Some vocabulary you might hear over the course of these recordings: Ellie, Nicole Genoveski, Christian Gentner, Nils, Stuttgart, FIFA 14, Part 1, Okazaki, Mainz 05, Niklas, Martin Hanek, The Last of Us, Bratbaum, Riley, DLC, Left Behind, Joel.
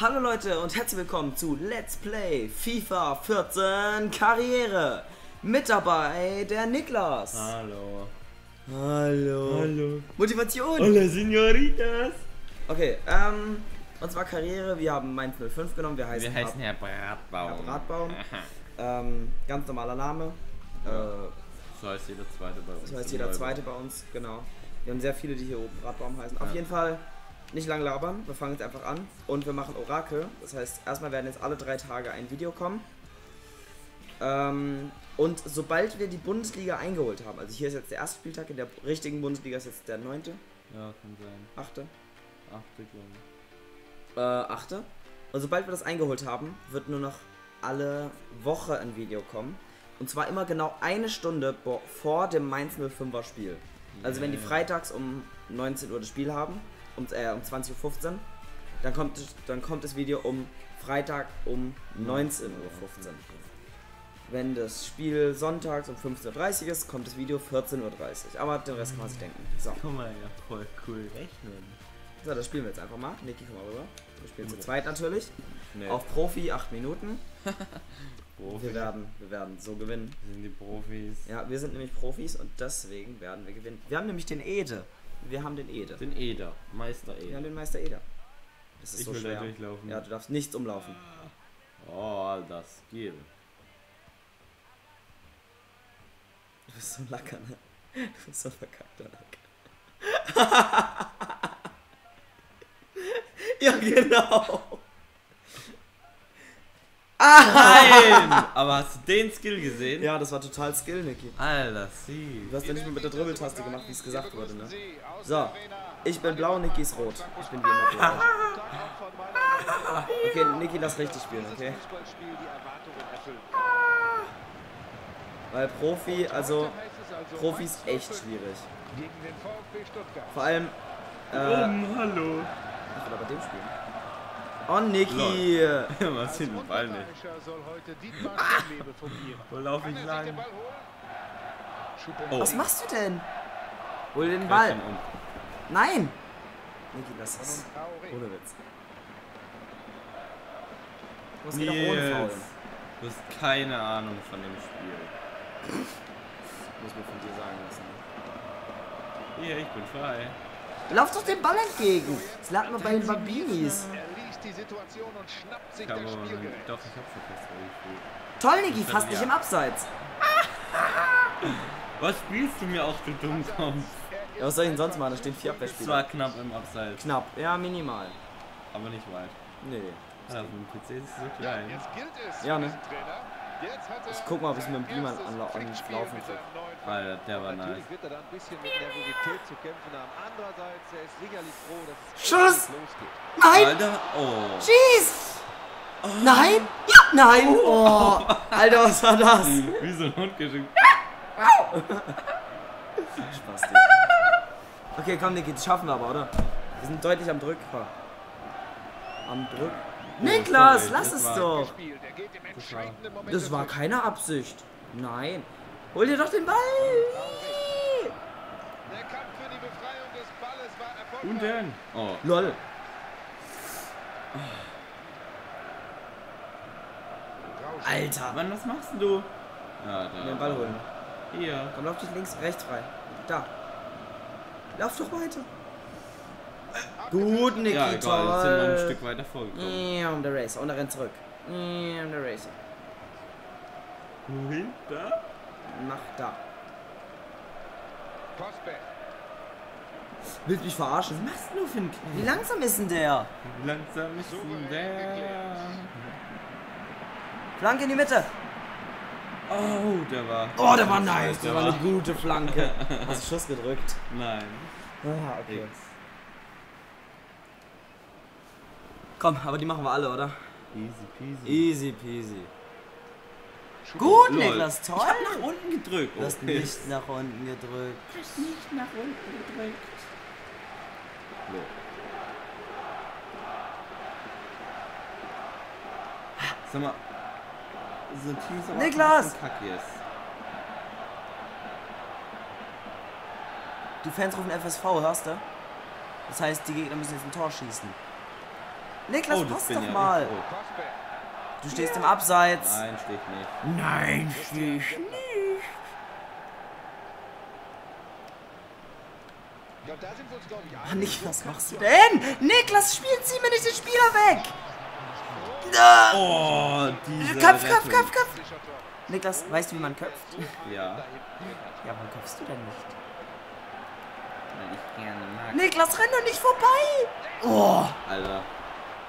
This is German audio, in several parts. Hallo Leute und herzlich willkommen zu Let's Play FIFA 14 Karriere. Mit dabei der Niklas. Hallo. Hallo. Hallo. Motivation. Hola, Signoritas. Okay, und zwar Karriere, wir haben Mainz 05 genommen, wir heißen Herr Bratbaum. Herr Bratbaum. Ganz normaler Name. Ja. So heißt jeder Zweite bei uns. So heißt jeder Zweite bei uns, genau. Wir haben sehr viele, die hier oben Bratbaum heißen. Ja. Auf jeden Fall. Nicht lang labern, wir fangen jetzt einfach an und wir machen Orakel. Das heißt, erstmal werden jetzt alle 3 Tage ein Video kommen. Und sobald wir die Bundesliga eingeholt haben, also hier ist jetzt der erste Spieltag, in der richtigen Bundesliga ist jetzt der 9. Ja, kann sein. 8. 8. Und sobald wir das eingeholt haben, wird nur noch alle Woche ein Video kommen. Und zwar immer genau 1 Stunde vor dem Mainz 05er Spiel. Also wenn die freitags um 19 Uhr das Spiel haben, um 20.15 Uhr, dann kommt das Video um Freitag um 19.15 Uhr. Wenn das Spiel sonntags um 15.30 Uhr ist, kommt das Video 14.30 Uhr. Aber den Rest kann man sich denken. So. Kann man ja voll cool rechnen. So, das spielen wir jetzt einfach mal. Niki, komm mal rüber. Wir spielen zu zweit natürlich. Nee. Auf Profi 8 Minuten. Profi. Wir werden so gewinnen. Wir sind die Profis. Ja, wir sind nämlich Profis und deswegen werden wir gewinnen. Wir haben nämlich den Ede. Wir haben den Eder. Den Eder. Meister Eder. Wir haben den Meister Eder. Das ist ich so will schwer. Da durchlaufen. Ja, du darfst nichts umlaufen. Oh, das geht. Du bist so ein Lacker, ne? Du bist so ein verkackter Lacker. Ja, genau. Nein! Aber hast du den Skill gesehen? Ja, das war total Skill, Niki. Alter, sie. Du hast ja nicht mehr mit der Dribbeltaste gemacht, wie es gesagt wurde, ne? So, ich bin blau, Niki ist rot. Ich bin wie immer blau. Okay, Niki, lass richtig spielen, okay? Weil Profi ist echt schwierig. Vor allem, hallo. Ich will aber dem spielen. Oh, Niki! Was sieht den Ball nicht? Wo laufe ich lang? Oh. Was machst du denn? Hol den Ball! Nein! Niki, lass es. Ohne Witz. Was geht auch ohne Foul? Du hast keine Ahnung von dem Spiel. Muss mir von dir sagen lassen. Hier, ich bin frei. Lauf doch den Ball entgegen! Das lernt man bei den Bambinis. Die Situation und schnappt sich das Spielgerät. Doch, ich hab schon fast irgendwie. Toll, Niki, fast nicht im Abseits. Was spielst du mir auch, du Dummkopf? Ja, was soll ich denn sonst machen? Da stehen 4 Abwehrspieler. Das war knapp im Abseits. Knapp, ja, minimal. Aber nicht weit. Nee. Ja, also mit dem PC ist es so klein. Ja, ne? Ich guck mal, ob ich mit dem Beamer anlaufen krieg. Alter, der war nice. Schuss! Nein! Alter, oh. Schieß! Oh. Nein! Ja, nein! Oh. Oh. Alter, was war das? Wie so ein Hund geschickt. Spaß, Digga. Okay, komm, Niki, das schaffen wir aber, oder? Wir sind deutlich am Drück. Am Drück? Niklas, lass es doch! Das war keine Absicht. Nein. Hol dir doch den Ball! Der Kampf für die Befreiung des Balles war erfolgreich. Und denn? Oh. Lol. Alter. Mann, was machst denn du? Ja, da. Den Ball holen. Hier. Komm, lauf dich links, rechts frei. Da. Lauf doch weiter. Gut, Niki, ja, jetzt sind wir ein Stück weiter vorgekommen. Ja, der Racer. Und er rennt zurück. Ja, der Racer. Wohin? Da? Nach da. Willst mich verarschen? Was machst du für ein Kind? Wie langsam ist denn der? Wie langsam ist denn der? Flanke in die Mitte. Oh, der war... Oh, der war nice. Der war eine gute Flanke. Hast du Schuss gedrückt? Nein. Ah, okay. X. Komm, aber die machen wir alle, oder? Easy peasy. Easy peasy. Gut, Niklas, toll. Ich hab nach unten gedrückt. Du hast nicht nach unten gedrückt. Du hast nicht nach unten gedrückt. No. Sag mal, so ein Team ist aber Niklas! Ein Kack jetzt. Die Fans rufen FSV, hörst du? Das heißt, die Gegner müssen jetzt ein Tor schießen. Niklas, oh, pass doch mal. Ja, oh. Du stehst im Abseits. Nein, steh ich nicht. Nein, steh ich nicht. Oh, Niklas, was machst du denn? Niklas, zieh mir nicht den Spieler weg! Oh, Köpf! Niklas, weißt du, wie man köpft? Ja. Ja, warum köpfst du denn nicht? Weil ich gerne mag. Niklas, renn doch nicht vorbei! Oh! Alter.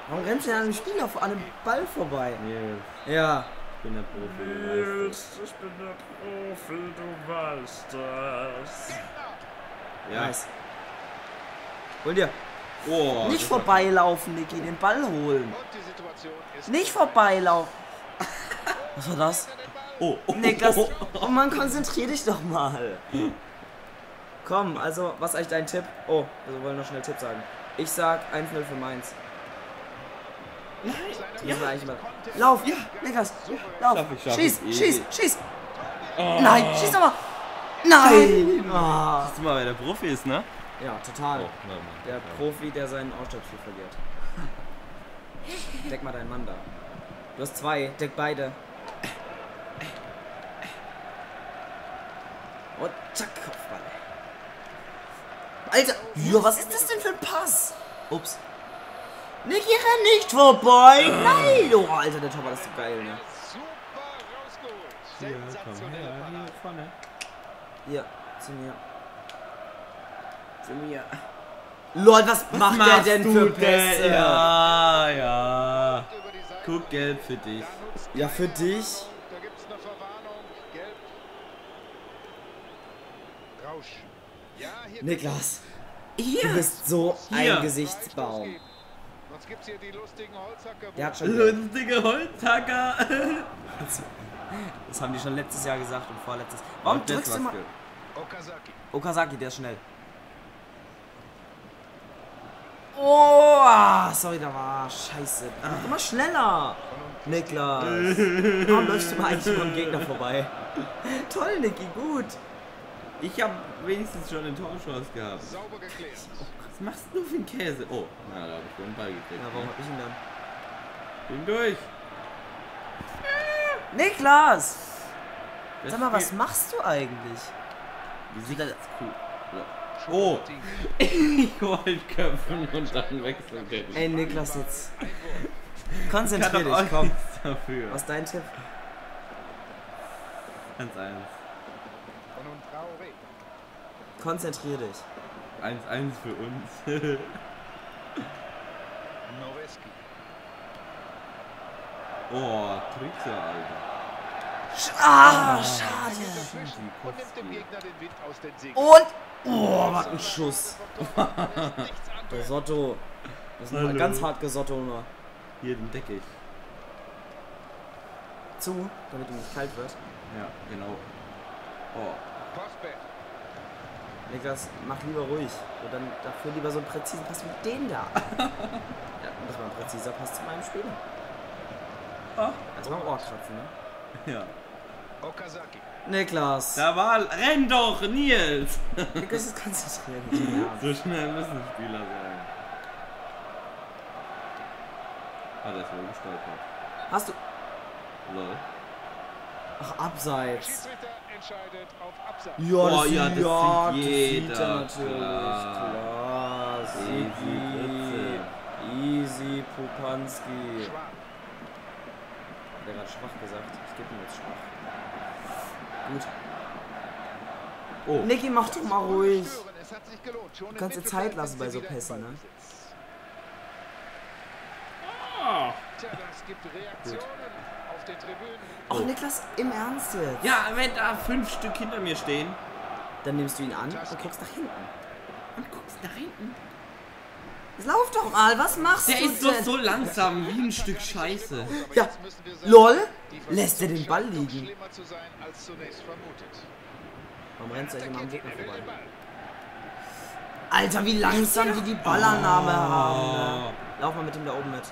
Warum rennst du denn an einem Spieler, an einem Ball vorbei? Yes. Ja. Ich bin der Profi, du weißt das. Ich bin der Profi, du weißt das. Ja. Nice. Hol dir. Oh, nicht vorbeilaufen, Niki, den Ball holen. Nicht vorbeilaufen. Was war das? Oh, oh, Niklas, oh Mann, konzentrier dich doch mal. Komm, also, was ist eigentlich dein Tipp? Oh, also wollen wir noch schnell Tipp sagen. Ich sag 1-0 für Mainz. Ja. Lauf, ja, Niklas, lauf. Schieß. Oh. Nein, schieß doch mal. Nein. Oh. Siehst du mal, wer der Profi ist, ne? Ja, total. Oh, nein, der Profi, der seinen Ausstattspiel verliert. Deck mal deinen Mann da. Du hast zwei, deck beide. Und zack, Kopfball. Alter, ja, was ist das denn für ein Pass? Ups. Niki, renn nicht vorbei. Nein, oh, Alter, der Torwart ist so geil, ne? Hier, komm her, hier vorne. Hier, zu mir. Lord, was macht der denn für Pässe? Ja. Guck, gelb für dich. Ja, für dich. Da gibt's eine Verwarnung. Gelb. Rausch. Ja, hier Niklas. Du bist so ein Gesichtsbaum. Sonst gibt's hier die lustigen Holzhacker. Der hat schon lustige Holzhacker. Das haben die schon letztes Jahr gesagt und vorletztes. Warum drückst du mal? Okazaki, der ist schnell. Oh, sorry, da war Scheiße. Mach immer schneller, Niklas. Warum läufst du mal eigentlich vom Gegner vorbei? Toll, Niki, gut. Ich habe wenigstens schon eine Torchance gehabt. Sauber geklärt. Was machst du für einen Käse? Oh, na, da habe ich wohl einen Ball gekriegt. Na, warum hab ich ihn dann? Bin durch. Niklas! Sag mal, was machst du eigentlich? Wie sieht das cool? Oh! Ich wollte köpfen und dann wechseln. Ey, Niklas, jetzt. Konzentrier dich, komm. Dafür. Was ist dein Tipp? 1-1. Konzentrier dich. 1-1 für uns. Oh, Trickser, Alter. Schade. Und. Oh, was ein Schuss. Der Sotto. Das ist ein ganz hart gesotto. Hier, den decke ich. Zu, damit ihm nicht kalt wird. Ja, genau. Oh. Niklas, mach lieber ruhig. Und dann dafür lieber so einen präzisen Pass mit denen da. Ja, das war ein präziser Pass zu meinem Spieler. Oh. Erstmal am Ohr kratzen, ne? Ja. Okazaki. Niklas. Da war... Renn doch, Nils! Niklas ist konzentriert. So schnell müssen Spieler sein. Ah, der ist wohl gestolpert. Hast du... Lol. Ach, abseits. Ja, das, oh, ja, das ja, sieht jeder. Das sieht er natürlich. Klar. Easy Pupanski. Hat er gerade schwach gesagt? Ich gebe ihm jetzt schwach. Gut. Oh. Niki, mach doch mal ruhig. Du kannst dir Zeit lassen bei so Pässen, ne? Oh. Ach, Niklas, im Ernst jetzt? Ja, wenn da 5 Stück hinter mir stehen, dann nimmst du ihn an und guckst nach hinten. Lauf doch mal, was machst du denn? Der ist doch so langsam wie ein Stück Scheiße. Ja, lol, lässt er den Ball liegen. Warum rennt er immer am Gegner vorbei? Alter, wie langsam die Ballannahme haben. Lauf mal mit dem da oben mit.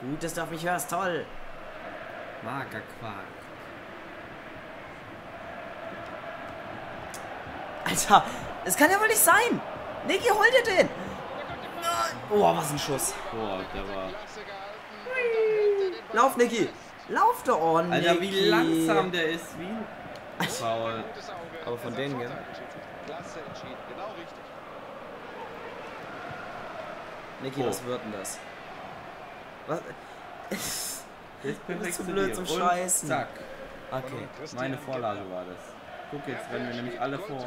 Gut, dass du auf mich hörst, toll. Magerquark. Alter, es kann ja wohl nicht sein. Niki, hol dir den! Oh, was ein Schuss. Boah, der war... Lauf, Niki! Lauf da ordentlich! Alter, wie langsam der ist, wie ein Faul. Aber von denen, gell? Niki, was wird denn das? Was? Das ist zu blöd zum Scheißen. Zack. Okay. Meine Vorlage war das. Guck, jetzt rennen wir nämlich alle vor.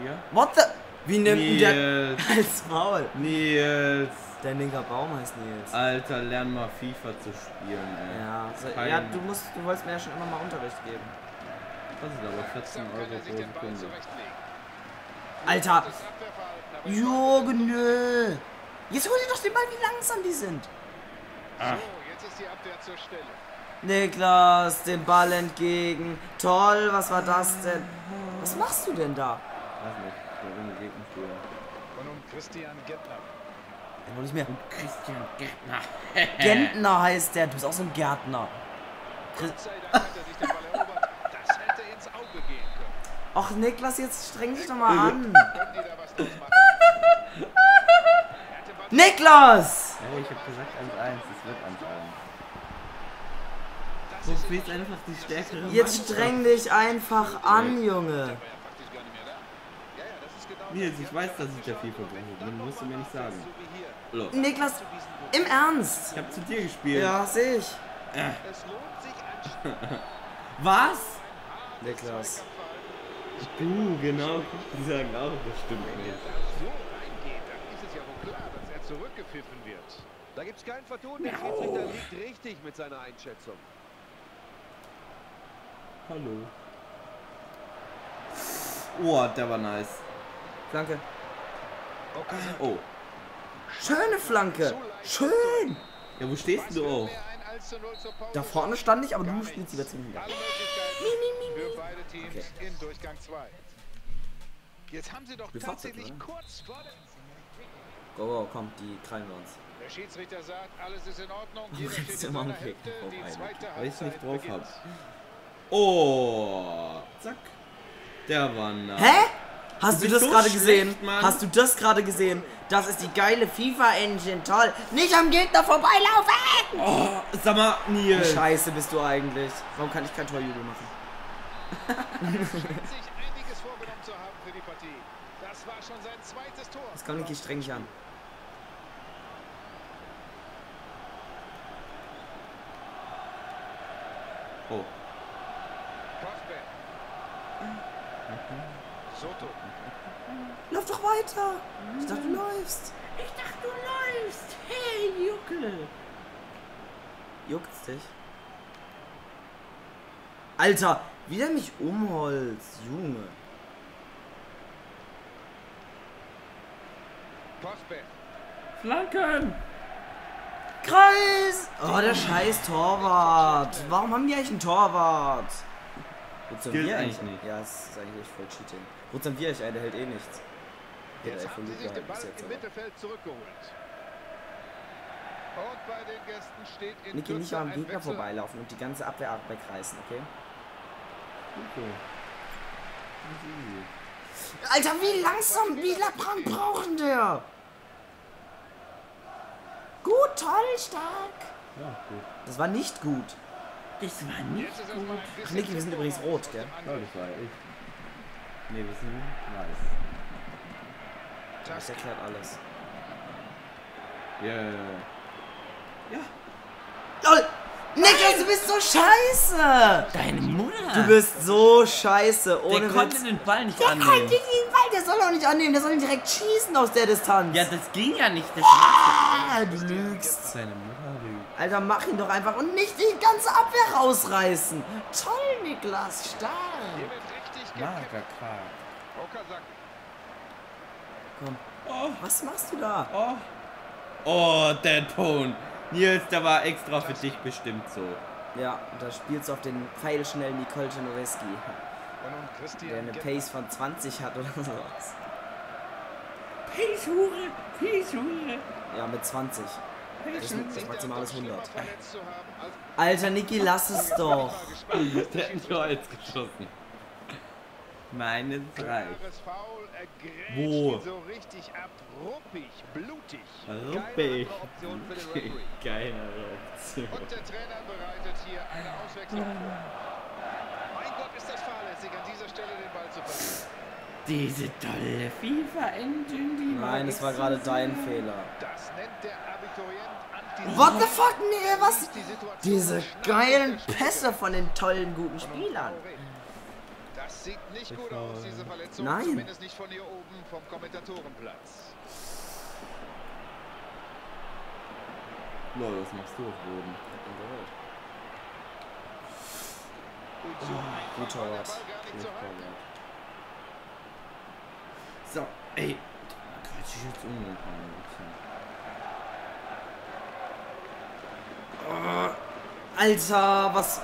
Hier. What the? Wie nimmt Nils der als Maul? Nils. Dein linker Baum heißt Nils. Alter, lern mal FIFA zu spielen, ey. Ja, also, ja, du wolltest mir ja schon immer mal Unterricht geben. Das ist aber 14 € pro Sekunde. Alter! Junge! Jetzt hol dir doch den Ball, wie langsam die sind! Ah. Jetzt ist die Abwehr zur Stelle. Niklas, den Ball entgegen. Toll, was war das denn? Was machst du denn da? Weiß nicht, der Runde geht nicht früher. Und um Christian Gentner. Den hol ich mir. Christian Gentner. Gentner heißt der, du bist auch so ein Gärtner. Gott sei Dank hat er sich den Ball erobert. Das hätte ins Auge gehen können. Och, Niklas, jetzt streng dich doch mal an. Niklas! Hey, ich hab gesagt 1-1, es wird 1-1. Du spielst einfach die stärkere Mannschaft. Jetzt streng dich einfach an, Junge. Nils, ich weiß, dass ich der FIFA bin. Den musst du mir nicht sagen. Hello. Niklas, im Ernst? Ich hab zu dir gespielt. Ja, seh ich. Was? Niklas. Du, genau. Die sagen auch, das stimmt nicht. Zurückgepfiffen wird. Da gibt's keinen Vertun, der Schiedsrichter liegt richtig mit seiner Einschätzung. Hallo. Oh, der war nice. Flanke. Oh. Schöne Flanke. Schön. Ja, wo stehst du auch? Da vorne stand ich, aber du spielst wieder ziemlich lang. Für beide Teams in Durchgang 2. Jetzt haben sie doch tatsächlich kurz vor dem... Oh, komm, die krallen wir uns. Der Schiedsrichter sagt, alles ist in Ordnung. Hier steht immer ein Kick drauf, weil ich es nicht drauf habe. Oh, zack. Der war nice. Hä? Hast du das gerade gesehen? Hast du das gerade gesehen? Das ist die geile FIFA-Engine, toll. Nicht am Gegner vorbeilaufen! Oh, sag mal, Nils. Wie scheiße bist du eigentlich? Warum kann ich kein Torjubel machen? Einiges vorgenommen zu haben für die Partie. Das war schon sein zweites Tor. Das kommt nicht streng an. Oh. Soto. Lauf doch weiter. Ich dachte, du läufst. Hey, Juckel. Juckt's dich? Alter, wie der mich umholzt, Junge. Flanken! Kreis! Oh, der scheiß Torwart! Warum haben die eigentlich einen Torwart? Wozu haben wir eigentlich nicht? Ja, das ist eigentlich voll Cheating. Wozu haben wir eigentlich einen? Der hält eh nichts. Jetzt haben sie sich den Ball im Mittelfeld zurückgeholt. Und bei den Gästen steht in Niki, nicht mal am Gegner vorbeilaufen und die ganze Abwehr wegreißen, okay? Okay. Alter, wie langsam, wie lang brauchen der? Gut, toll, stark. Ja, gut. Das war nicht gut. Das war nicht gut. Ach, Niki, wir sind übrigens rot, gell? Ja, das war ich. Ne, wir sind weiß. Das erklärt alles. Ja. Oh. Niklas, du bist so scheiße! Deine Mutter! Du bist so scheiße, ohne Witz. Der konnte den Ball nicht annehmen. Der konnte den Ball, der soll auch nicht annehmen, der soll ihn direkt schießen aus der Distanz. Ja, das ging ja nicht. Du lügst. Seine Mutter lügt. Alter, mach ihn doch einfach und nicht die ganze Abwehr rausreißen. Toll, Niklas, stark. Okazaki. Komm. Oh. Was machst du da? Oh, der Ton. Nils, der war extra für dich bestimmt so. Ja, und da spielst du auf den pfeilschnellen Nicole Genoveski, der eine Pace von 20 hat oder sowas. Pace-Hure! Ja, mit 20. Das maximal ist 100. Alter, Niki, lass es doch. Der hat mich jetzt geschossen. Meine 3. Wo? So richtig ab. Ruppig, blutig. Ruppig. Geile Reaktion. Und der Trainer bereitet hier eine Auswechslung vor. Mein Gott, ist das fahrlässig, an dieser Stelle den Ball zu verlieren. Diese tolle FIFA-Engine, die... Nein, es war gerade dein Fehler. Das nennt der Abiturient. What the fuck, nee, was? Diese geilen Pässe von den tollen, guten Spielern. Das sieht nicht gut aus, diese Verletzung. Nein. Zumindest nicht von hier oben, vom Kommentatorenplatz. Lol, no, das machst du auf Boden. Oh, guter Rat. So, ey. Da kann ich jetzt umgekommen. Oh, Alter, was...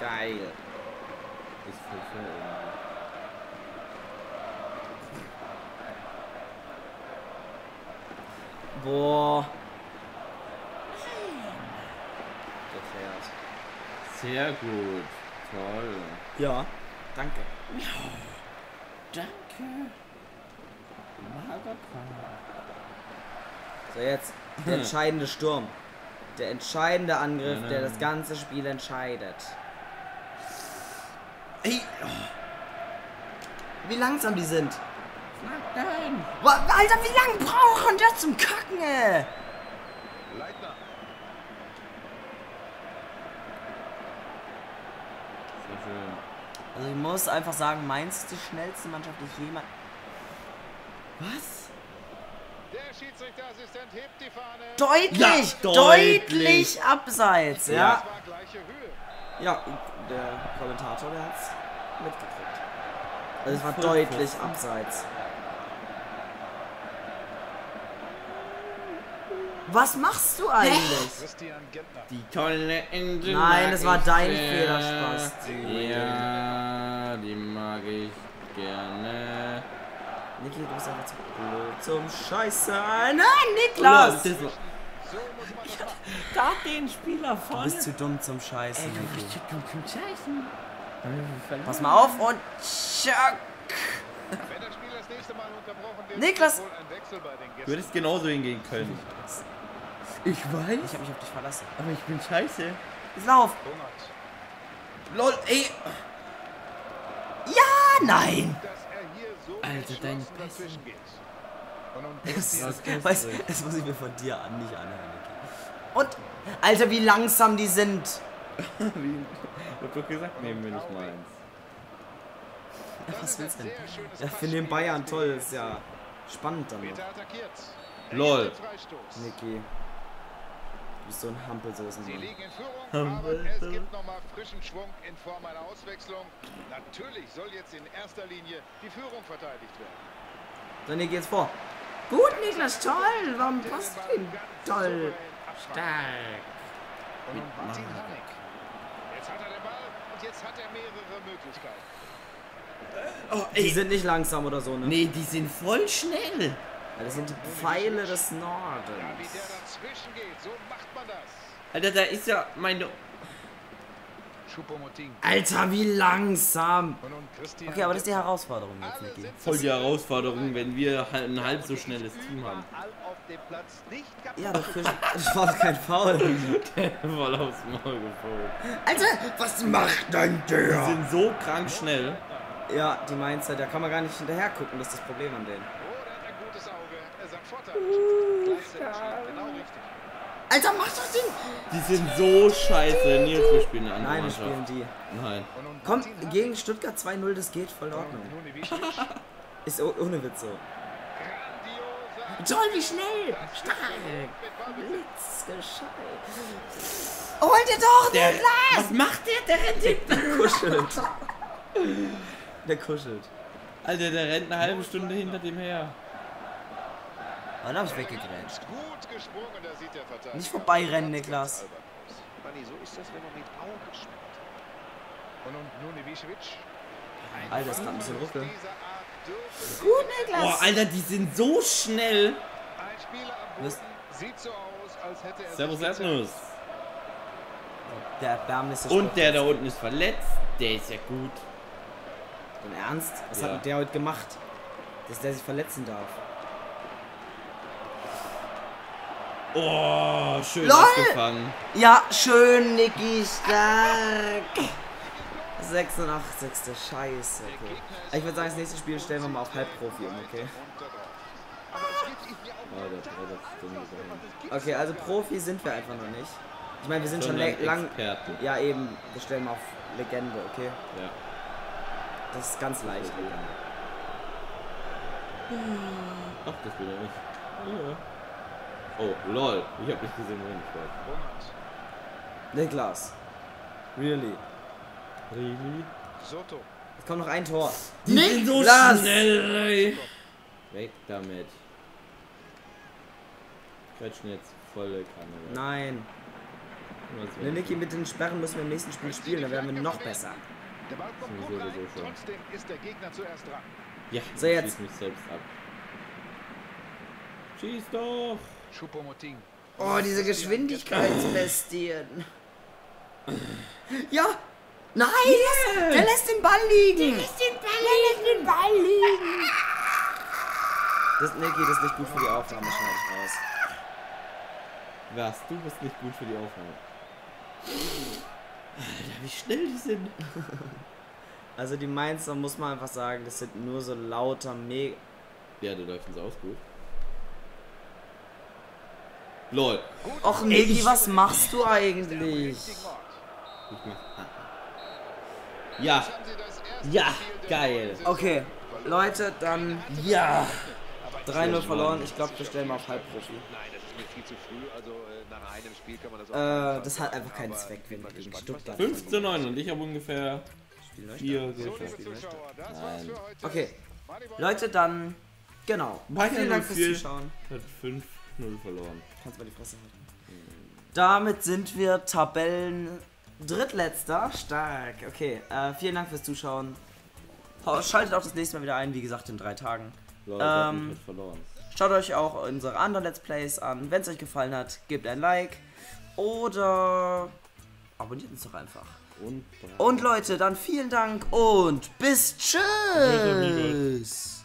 Geil. Ist voll fair, ey. Boah. Das fährt. Sehr gut. Toll. Ja. Danke. Danke. So, jetzt der entscheidende Sturm. Der entscheidende Angriff, der das ganze Spiel entscheidet. Ey. Wie langsam die sind. Nein. Alter, wie lange brauchen das zum Kacken, ey? Leitner. Sehr schön. Also ich muss einfach sagen, Mainz ist die schnellste Mannschaft, die ich jemals... Was? Der Schiedsrichterassistent hebt die Fahne. Deutlich! Ja, deutlich abseits, ja. Ja, das war gleiche Höhe. Ja, der Kommentator, der hat's mitgekriegt. Also es war deutlich abseits. Was machst du eigentlich? Christian Gentner. Die tolle Engine. Nein, das war dein Fehler, Spasti. Ja, die mag ich gerne. Niklas, du bist einfach zu blöd zum Scheiße. Nein, Niklas! So da den Spieler vorne. Du bist zu dumm zum Scheißen. Ey, du bist zu dumm zum Scheißen. Pass mal auf und tschack. Wenn das Spiel das nächste Mal unterbrochen wird, Niklas, du hättest genauso hingehen können. Ich weiß. Ich hab mich auf dich verlassen. Aber ich bin scheiße. Lauf. Lol, ey. Ja, nein. Alter, dein Pässe. Weißt du, das muss ich mir von dir an, nicht anhören. Und, Alter, wie langsam die sind. Ich hab doch gesagt, nehmen wir nicht meins. Was willst du denn? Ja, für den Bayern toll, ist ja spannend dann. LOL. Niki. Du bist so ein Hampelsoßen. Sie liegen in Führung, aber es gibt nochmal frischen Schwung in Form einer Auswechslung. Natürlich soll jetzt in erster Linie die Führung verteidigt werden. So, Niki, jetzt vor. Gut, Niklas, toll. Warum passt ihn? Toll. Stark. Und Martin Hanek. Jetzt hat er den Ball und jetzt hat er mehrere Möglichkeiten. Oh, die sind nicht langsam oder so, ne? Nee, die sind voll schnell. Das sind die Pfeile des Nordens. Ja, wie der dazwischen geht, so macht man das. Alter, da ist ja meine... Alter, wie langsam. Okay, aber das ist die Herausforderung jetzt, Niki. Voll die Herausforderung, wenn wir ein halb so schnelles Team haben. Ja, das war kein Foul. Der voll aufs Maul gefault. Alter, was macht denn der? Die sind so krank schnell. Ja, die Mainzer, da kann man gar nicht hinterher gucken, das ist das Problem an denen. Alter, mach doch den! Die sind so scheiße. Nils, wir spielen eine andere Mannschaft. Nein, wir spielen die. Nein. Komm, gegen Stuttgart 2-0, das geht voll in Ordnung. Ist ohne Witz so. Toll, wie schnell! Stark! Blitz, gescheit. Oh, holt ihr doch, Niklas! Was macht der? Der rennt hinten. Kuschelt. Der kuschelt. Alter, der rennt eine halbe Stunde hinter dem her. Wann hab ich weggegrätscht? Nicht vorbeirennen, Niklas. Alter, das ist gerade ein bisschen ruckel. Gut, Niklas! Boah, Alter, die sind so schnell! Servus, Erdnuss! Der erbärmliche Sport. Und der da unten ist verletzt. Der ist ja gut. Im Ernst? Was hat der heute gemacht? Dass der sich verletzen darf. Oh, schön gefangen. Ja, schön, Niki Stark. 86. Scheiße. Okay. Ich würde sagen, das nächste Spiel stellen wir mal auf Halbprofi um, okay? Okay, also Profi sind wir einfach noch nicht. Ich meine, wir sind schon lang. Ja, eben. Wir stellen mal auf Legende, okay? Ja. Das ist ganz leicht. Ach, das will er nicht. Ja. Oh, lol. Ich hab nicht gesehen, wohin ich wollte. Niklas. Really. Really? Soto. Es kommt noch ein Tor. Niklas! So schnell, ey. Weg damit. Quetschen jetzt volle Kanne. Nein. Wenn Niki mit den Sperren müssen wir im nächsten Spiel spielen, dann werden wir noch besser. Trotzdem ist der Gegner zuerst dran. Ja, so jetzt. Schieß mich selbst ab. Schieß doch! Oh, diese Geschwindigkeitsbestien. Ja! Nein! Yeah. Der lässt den Ball liegen! Der lässt den Ball liegen! Das, Niki, das ist nicht gut für die Aufnahme, schneide ich raus. Was? Du bist nicht gut für die Aufnahme. Alter, wie schnell die sind. Also die Mainzer, muss man einfach sagen, das sind nur so lauter Mega... Ja, du läufst uns aus gut. LOL. Och Niki, was machst du eigentlich? Ich mach... Ja. Ja, geil. Okay, Leute, dann... Ja. 3-0 verloren. Ich glaube, wir stellen mal auf Halbprofi. Viel zu früh, also nach einem Spiel kann man das auch das hat einfach keinen Zweck, wenn man gegen Stuttgart 15-9 und ich habe ungefähr 4 Okay, Leute, dann genau. Vielen Dank fürs Zuschauen. Hat 5-0 verloren. Kannst mal die Fresse halten. Damit sind wir Tabellen drittletzter. Stark. Okay, vielen Dank fürs Zuschauen. Schaltet auch das nächste Mal wieder ein, wie gesagt, in 3 Tagen. Leute, hat verloren. Schaut euch auch unsere anderen Let's Plays an. Wenn es euch gefallen hat, gebt ein Like oder abonniert uns doch einfach. Und Leute, dann vielen Dank und bis tschüss.